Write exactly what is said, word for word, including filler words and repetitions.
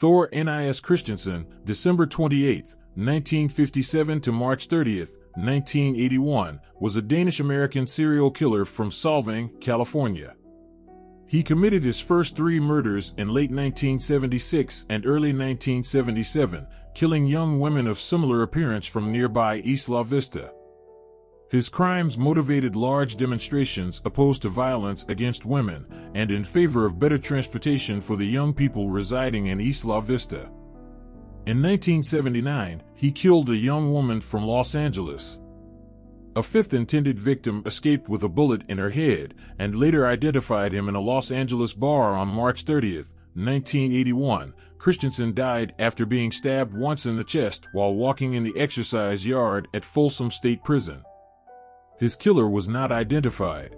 Thor Nis Christiansen, December twenty-eighth, nineteen fifty-seven to March thirtieth, nineteen eighty-one, was a Danish-American serial killer from Solvang, California. He committed his first three murders in late nineteen seventy-six and early nineteen seventy-seven, killing young women of similar appearance from nearby Isla Vista. His crimes motivated large demonstrations opposed to violence against women and in favor of better transportation for the young people residing in Isla Vista. In nineteen seventy-nine, he killed a young woman from Los Angeles. A fifth intended victim escaped with a bullet in her head and later identified him in a Los Angeles bar on March thirtieth, nineteen eighty-one. Christiansen died after being stabbed once in the chest while walking in the exercise yard at Folsom State Prison. His killer was not identified.